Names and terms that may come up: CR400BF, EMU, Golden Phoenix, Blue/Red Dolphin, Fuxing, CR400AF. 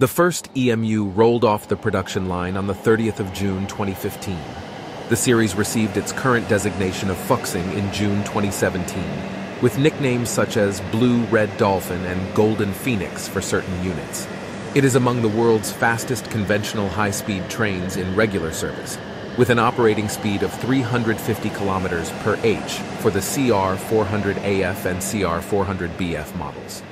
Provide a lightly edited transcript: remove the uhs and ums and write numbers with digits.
The first EMU rolled off the production line on the 30th of June 2015. The series received its current designation of Fuxing in June 2017, with nicknames such as Blue Red Dolphin and Golden Phoenix for certain units. It is among the world's fastest conventional high-speed trains in regular service, with an operating speed of 350 kilometers per h for the CR400AF and CR400BF models.